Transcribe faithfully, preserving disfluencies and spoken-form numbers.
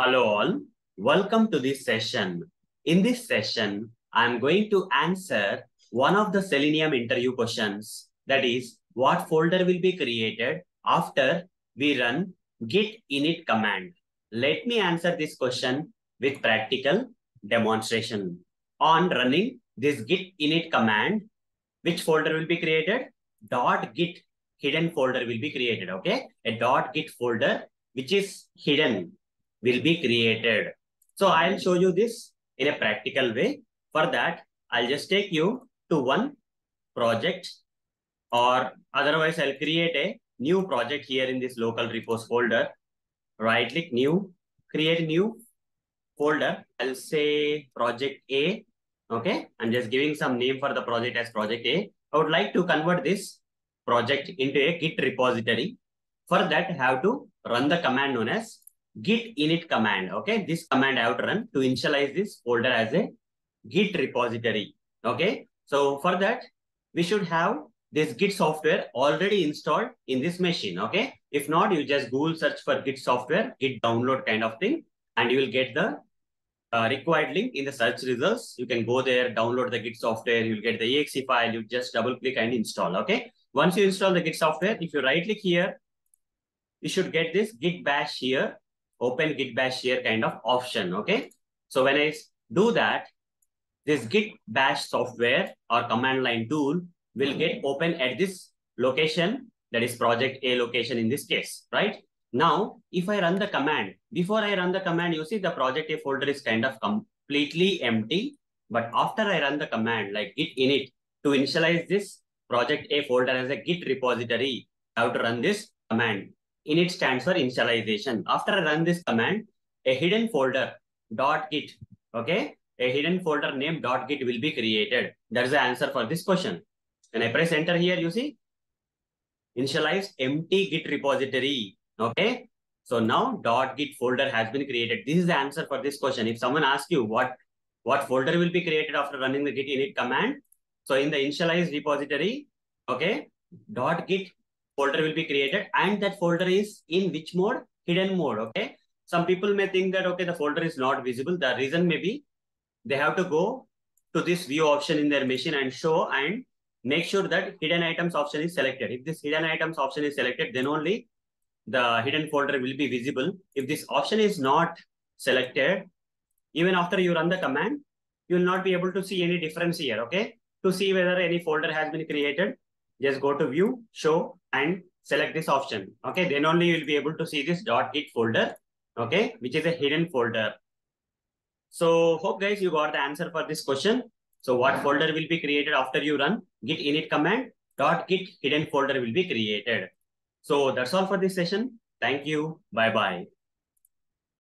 Hello all, welcome to this session. In this session, I am going to answer one of the Selenium interview questions. That is, what folder will be created after we run git init command? Let me answer this question with practical demonstration. On running this git init command, which folder will be created? Dot git hidden folder will be created, okay? A dot git folder which is hidden will be created. So I'll show you this in a practical way. For that, I'll just take you to one project, or otherwise I'll create a new project here in this local repos folder. Right click new, create new folder. I'll say project A. Okay. I'm just giving some name for the project as project A. I would like to convert this project into a Git repository. For that, I have to run the command known as git init command. Okay, this command I have to run to initialize this folder as a Git repository. Okay, so for that, we should have this Git software already installed in this machine. Okay, if not, you just Google search for Git software, Git download kind of thing, and you will get the uh, required link in the search results. You can go there, download the Git software, you'll get the E X E file, you just double click and install. Okay, once you install the Git software, if you right click here, you should get this git bash here. Open git bash here kind of option, okay? So when I do that, this git bash software or command line tool will get open at this location, that is project A location in this case, right? Now, if I run the command, before I run the command, you see the project A folder is kind of completely empty, but after I run the command like git init to initialize this project A folder as a Git repository, I have to run this command. Init stands for initialization. After I run this command, a hidden folder dot git, okay, a hidden folder named dot git will be created. That is the answer for this question. When I press enter here, you see, initialized empty Git repository, okay. So now dot git folder has been created. This is the answer for this question. If someone asks you what what folder will be created after running the git init command, so in the initialized repository, okay, dot git folder will be created, and that folder is in which mode? Hidden mode, okay? Some people may think that, okay, the folder is not visible. The reason may be they have to go to this view option in their machine and show and make sure that hidden items option is selected. If this hidden items option is selected, then only the hidden folder will be visible. If this option is not selected, even after you run the command, you will not be able to see any difference here, okay? To see whether any folder has been created, just go to view, show, and select this option. Okay, then only you'll be able to see this .git folder, okay, which is a hidden folder. So hope guys you got the answer for this question. So what folder will be created after you run git init command? .git hidden folder will be created. So that's all for this session. Thank you. Bye-bye.